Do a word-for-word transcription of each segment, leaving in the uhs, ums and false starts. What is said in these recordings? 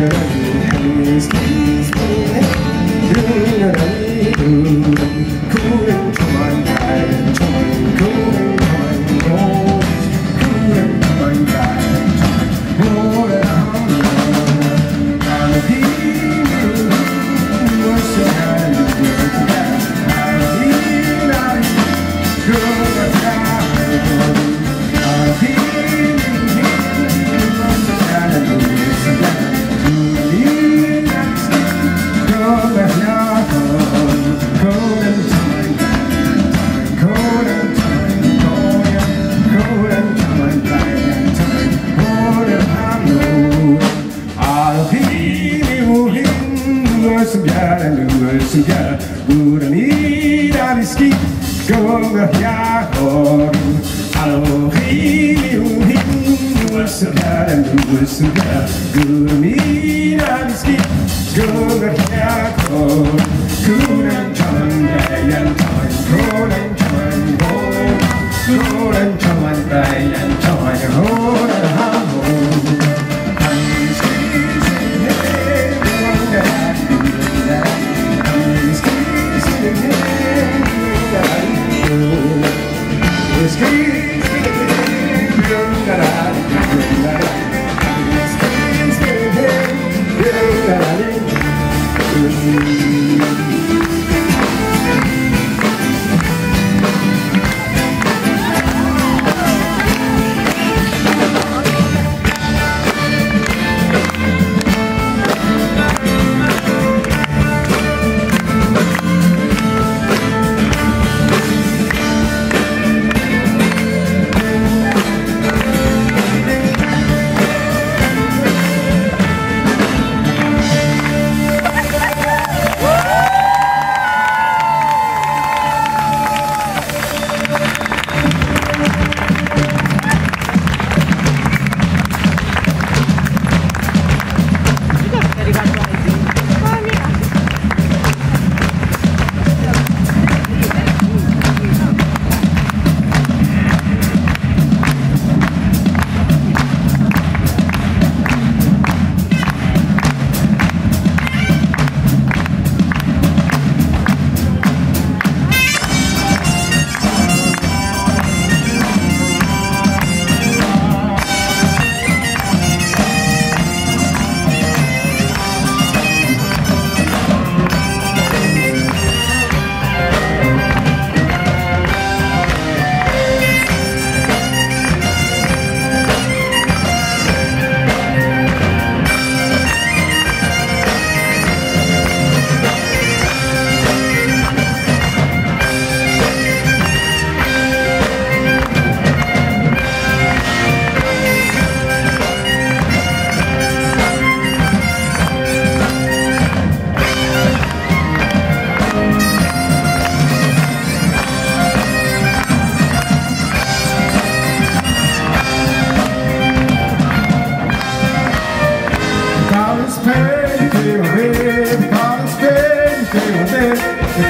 If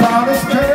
I was